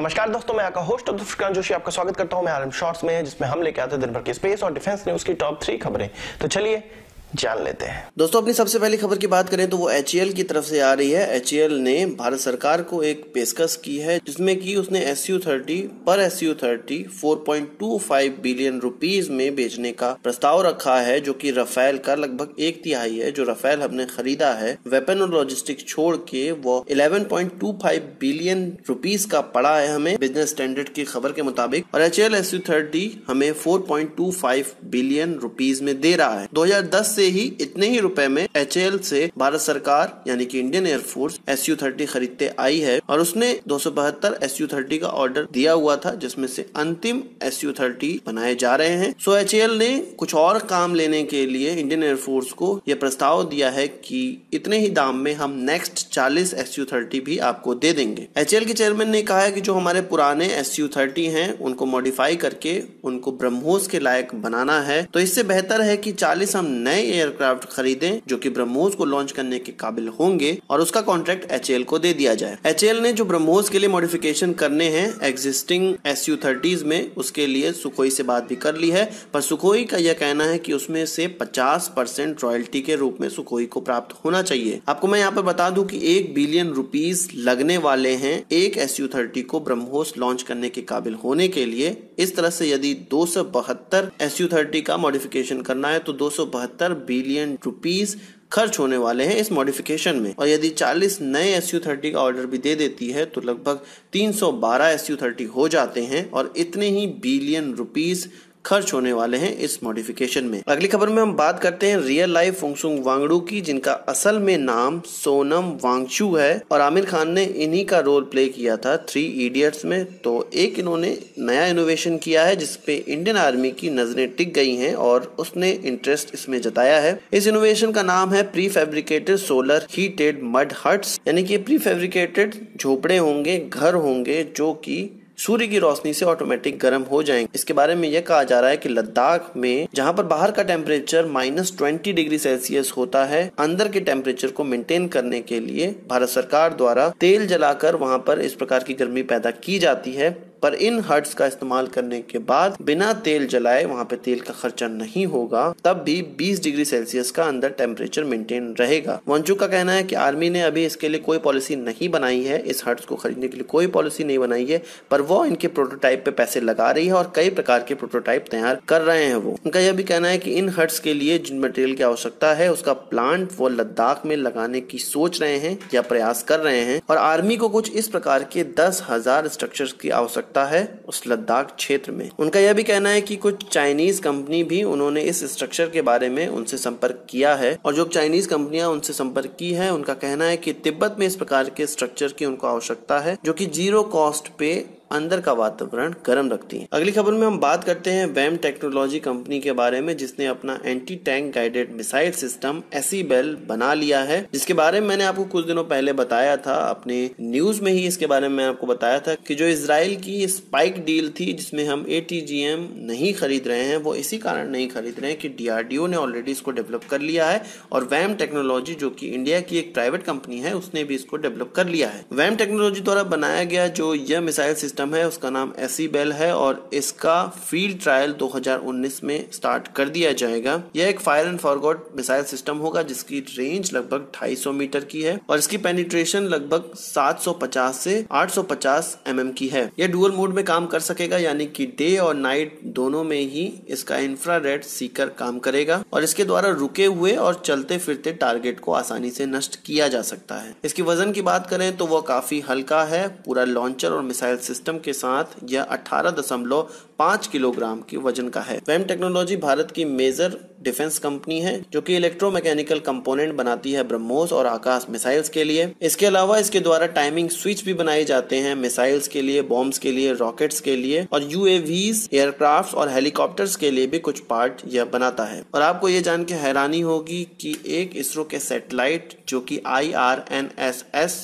नमस्कार दोस्तों, मैं आपका होस्ट विक्रांत जोशी आपका स्वागत करता हूं मैं आरएम शॉर्ट्स में, जिसमें हम लेके आते हैं दिन भर की स्पेस और डिफेंस न्यूज की टॉप 3 खबरें। तो चलिए जान लेते हैं दोस्तों। अपनी सबसे पहली खबर की बात करें तो वो HAL की तरफ से आ रही है। HAL ने भारत सरकार को एक पेशकश की है जिसमें कि उसने SU-30 पर SU-30 4.25 बिलियन रुपीस में बेचने का प्रस्ताव रखा है, जो कि रफेल का लगभग 1/3 है। जो रफेल हमने खरीदा है, वेपन और लॉजिस्टिक छोड़ के वो 11.25 बिलियन रुपीस का पड़ा है हमें बिजनेस स्टैंडर्ड की खबर के मुताबिक, और HAL SU-30 हमें 4.25 बिलियन रुपीस में दे रहा है। 2010 से ही इतने ही रुपए में HAL से भारत सरकार यानी कि इंडियन एयरफोर्स SU-30 खरीदते आई है, और उसने 272 SU-30 का ऑर्डर दिया हुआ था जिसमें से अंतिम SU-30 बनाए जा रहे हैं। सो HAL ने कुछ और काम लेने के लिए इंडियन एयरफोर्स को यह प्रस्ताव दिया है कि इतने ही दाम में हम नेक्स्ट 40 SU-30 भी आपको दे देंगे। HAL के चेयरमैन ने कहा है कि जो हमारे पुराने SU-30 हैं उनको मॉडिफाई करके उनको ब्रह्मोस के लायक बनाना है, तो इससे बेहतर है कि 40 हम नए एयरक्राफ्ट खरीदें जो कि ब्रह्मोस को लॉन्च करने के काबिल होंगे, और उसका कॉन्ट्रैक्ट HAL को दे दिया जाए। HAL ने जो ब्रह्मोस के लिए मॉडिफिकेशन करने हैं एग्जिस्टिंग SU-30 में, उसके लिए सुखोई से बात भी कर ली है, पर सुखोई का यह कहना है कि उसमें से 50% रॉयल्टी के रूप में सुखोई को प्राप्त होना चाहिए। आपको मैं यहाँ पर बता दूं कि 1 बिलियन रुपीस लगने वाले हैं एक SU-30 को ब्रह्मोस लॉन्च करने के काबिल होने के लिए। इस तरह से यदि 272 SU-30 का मॉडिफिकेशन करना है तो 272 बिलियन रुपीस खर्च होने वाले हैं इस मॉडिफिकेशन में, और यदि 40 नए SU-30 का ऑर्डर भी दे देती है तो लगभग 312 SU-30 हो जाते हैं, और इतने ही बिलियन रुपीस खर्च होने वाले हैं इस मॉडिफिकेशन में। अगली खबर में हम बात करते हैं रियल लाइफ फोंगसुंग वांगडू की, जिनका असल में नाम सोनम वांगचू है, और आमिर खान ने इन्हीं का रोल प्ले किया था 3 इडियट्स में। तो एक इन्होंने नया इनोवेशन किया है जिसपे इंडियन आर्मी की नजरें टिक गई हैं और उसने इंटरेस्ट इसमें जताया है। इस इनोवेशन का नाम है pre fabricated solar heated mud huts, यानी कि प्री फैब्रिकेटेड झोपड़े होंगे, घर होंगे जो की सूर्य की रोशनी से ऑटोमेटिक गर्म हो जाएंगे। इसके बारे में यह कहा जा रहा है कि लद्दाख में जहां पर बाहर का टेम्परेचर -20 डिग्री सेल्सियस होता है, अंदर के टेम्परेचर को मेंटेन करने के लिए भारत सरकार द्वारा तेल जलाकर वहां पर इस प्रकार की गर्मी पैदा की जाती है। पर इन हट्स का इस्तेमाल करने के बाद बिना तेल जलाए, वहां पे तेल का खर्चा नहीं होगा, तब भी 20 डिग्री सेल्सियस का अंदर टेम्परेचर मेंटेन रहेगा। वांगचुक का कहना है कि आर्मी ने अभी इसके लिए कोई पॉलिसी नहीं बनाई है, इस हट्स को खरीदने के लिए कोई पॉलिसी नहीं बनाई है, पर वो इनके प्रोटोटाइप पे पैसे लगा रही है और कई प्रकार के प्रोटोटाइप तैयार कर रहे हैं वो। उनका यह भी कहना है कि इन हट्स के लिए जिन मटेरियल की आवश्यकता है उसका प्लांट वो लद्दाख में लगाने की सोच रहे हैं या प्रयास कर रहे हैं, और आर्मी को कुछ इस प्रकार के 10,000 स्ट्रक्चर की आवश्यकता है उस लद्दाख क्षेत्र में। उनका यह भी कहना है कि कुछ चाइनीज कंपनी भी उन्होंने इस स्ट्रक्चर के बारे में उनसे संपर्क किया है, और जो चाइनीज कंपनियां उनसे संपर्क की है उनका कहना है कि तिब्बत में इस प्रकार के स्ट्रक्चर की उनको आवश्यकता है जो कि जीरो कॉस्ट पे अंदर का वातावरण गर्म रखती है। अगली खबर में हम बात करते हैं VEM टेक्नोलॉजी कंपनी के बारे में, जिसने अपना anti tank guided missile system एसीबेल बना लिया है, जिसके बारे में मैंने आपको कुछ दिनों पहले बताया था, अपने न्यूज में ही इसके बारे में आपको बताया था कि जो इजराइल की स्पाइक डील थी जिसमें हम ATGM नहीं खरीद रहे हैं, वो इसी कारण नहीं खरीद रहे हैं कि DRDO ने ऑलरेडी इसको डेवलप कर लिया है, और VEM टेक्नोलॉजी जो की इंडिया की एक प्राइवेट कंपनी है उसने भी इसको डेवलप कर लिया है। VEM टेक्नोलॉजी द्वारा बनाया गया जो यह मिसाइल है उसका नाम एसीबेल है, और इसका फील्ड ट्रायल 2019 में स्टार्ट कर दिया जाएगा। यह एक fire and forgot missile system होगा जिसकी रेंज लगभग 250 मीटर की है, और इसकी पेनिट्रेशन लगभग 750 से 850 mm की है। यह डुअल मोड में काम कर सकेगा, यानी कि डे और नाइट दोनों में ही इसका इंफ्रारेड सीकर काम करेगा, और इसके द्वारा रुके हुए और चलते फिरते टारगेट को आसानी से नष्ट किया जा सकता है। इसकी वजन की बात करें तो वह काफी हल्का है, पूरा लॉन्चर और मिसाइल सिस्टम के साथ यह 18.5 किलोग्राम के वजन का है। VEM टेक्नोलॉजी भारत की मेजर डिफेंस कंपनी है जो कि इलेक्ट्रोमैकेनिकल कंपोनेंट बनाती है ब्रह्मोस और आकाश मिसाइल्स के लिए। इसके अलावा इसके द्वारा टाइमिंग स्विच भी बनाए जाते हैं मिसाइल्स के लिए, बॉम्ब्स के लिए, रॉकेट्स के लिए, और UAVs, एयरक्राफ्ट और हेलीकॉप्टर्स के लिए भी कुछ पार्ट यह बनाता है। और आपको ये जान के हैरानी होगी कि एक ISRO के सैटेलाइट जो कि IRNSS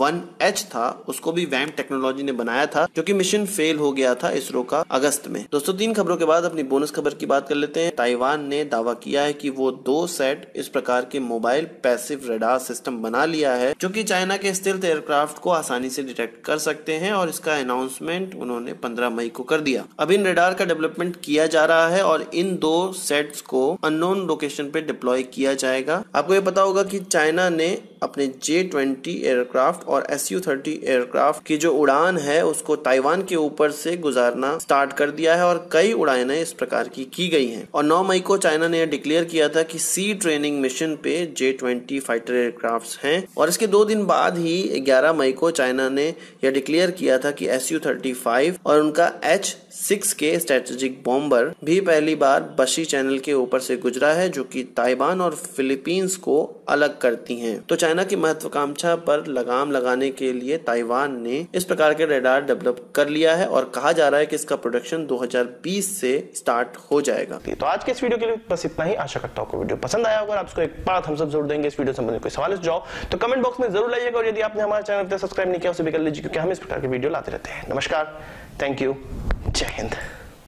1H था, उसको भी VEM टेक्नोलॉजी ने बनाया था, जो कि मिशन फेल हो गया था इसरो का अगस्त में। दोस्तों, 3 खबरों के बाद अपनी बोनस खबर की बात कर लेते हैं। ताइवान ने दावा किया है कि वो 2 सेट इस प्रकार के मोबाइल पैसिव रेडार सिस्टम बना लिया है, जो कि चाइना के स्टिल्ट एयरक्राफ्ट को आसानी से डिटेक्ट कर सकते हैं, और इसका अनाउंसमेंट उन्होंने 15 मई को कर दिया। अब इन रेडार का डेवलपमेंट किया जा रहा है और इन 2 सेट्स को अननोन लोकेशन पे डिप्लॉय किया जाएगा। आपको ये पता होगा कि चाइना ने अपने J-20 एयरक्राफ्ट और SU-30 एयरक्राफ्ट की जो उड़ान है उसको ताइवान के ऊपर से गुजारना स्टार्ट कर दिया है और कई उड़ानें इस प्रकार की गई हैं। और 9 मई को चाइना ने यह डिक्लेयर किया था कि सी ट्रेनिंग मिशन पे J-20 फाइटर एयरक्राफ्ट हैं, और इसके 2 दिन बाद ही 11 मई को चाइना ने यह डिक्लेयर किया था कि SU-35 और उनका H-6 के स्ट्रेटेजिक बॉम्बर भी पहली बार बशी चैनल के ऊपर से गुजरा है, जो कि ताइवान और फिलीपींस को अलग करती हैं। तो चाइना की महत्वाकांक्षा पर लगाम लगाने के लिए ताइवान ने इस प्रकार के रेडार डेवलप कर लिया है और कहा जा रहा है कि इसका प्रोडक्शन 2020 से स्टार्ट हो जाएगा। तो आज के इस वीडियो के लिए बस इतना ही। आशा करता हूं आपको वीडियो पसंद आया होगा। आप इसको एक बार थम्स अप जरूर देंगे। इस वीडियो संबंधी कोई सवाल जाओ तो कमेंट बॉक्स में जरूर लाइएगा, और यदि आपने हमारे चैनल पर सब्सक्राइब नहीं किया उसे भी कर लीजिए, क्योंकि हम इस प्रकार के वीडियो लाते रहते हैं। नमस्कार, थैंक यू, जय हिंद।